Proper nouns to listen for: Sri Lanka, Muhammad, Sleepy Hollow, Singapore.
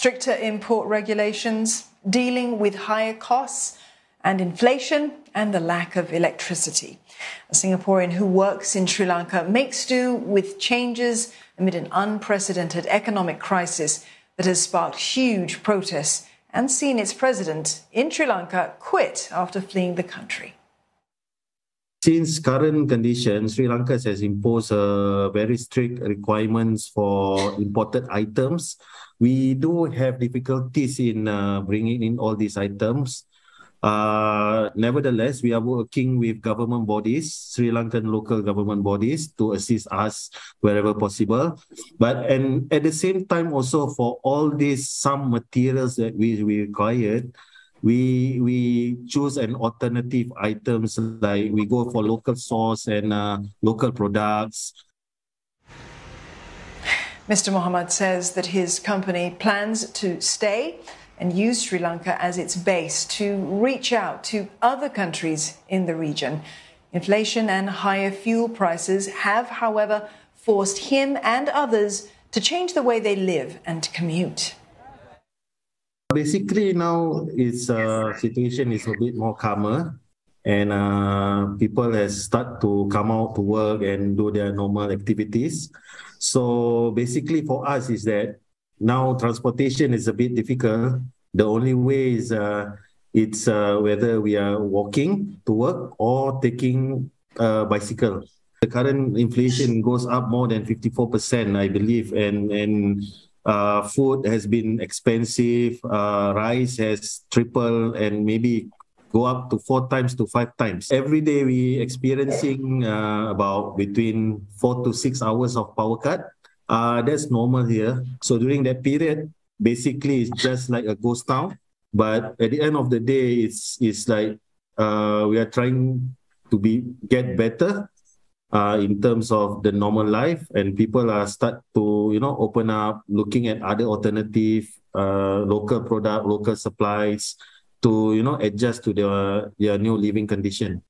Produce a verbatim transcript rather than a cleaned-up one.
stricter import regulations, dealing with higher costs and inflation, and the lack of electricity. A Singaporean who works in Sri Lanka makes do with changes amid an unprecedented economic crisis that has sparked huge protests and seen its president in Sri Lanka quit after fleeing the country. Since current conditions, Sri Lanka has imposed uh, very strict requirements for imported items. We do have difficulties in uh, bringing in all these items. Uh, nevertheless, we are working with government bodies, Sri Lankan local government bodies, to assist us wherever possible. But and at the same time, also for all these some materials that we, we required, we we choose an alternative items, like we go for local source and uh, local products. Mister Muhammad says that his company plans to stay and use Sri Lanka as its base to reach out to other countries in the region. Inflation and higher fuel prices have, however, forced him and others to change the way they live and commute. Basically, now it's uh, situation is a bit more calmer, and uh, people has start to come out to work and do their normal activities. So basically, for us is that now transportation is a bit difficult. The only way is uh, it's uh, whether we are walking to work or taking a uh, bicycle. The current inflation goes up more than fifty-four percent, I believe, and and. Uh, food has been expensive, uh, rice has tripled and maybe go up to four times to five times. Every day we experiencing uh, about between four to six hours of power cut. Uh, that's normal here. So during that period, basically it's just like a ghost town. But at the end of the day, it's, it's like uh, we are trying to be get better Uh, in terms of the normal life, and people are start to, you know, open up, looking at other alternative, uh, local product, local supplies to, you know, adjust to their, their new living condition.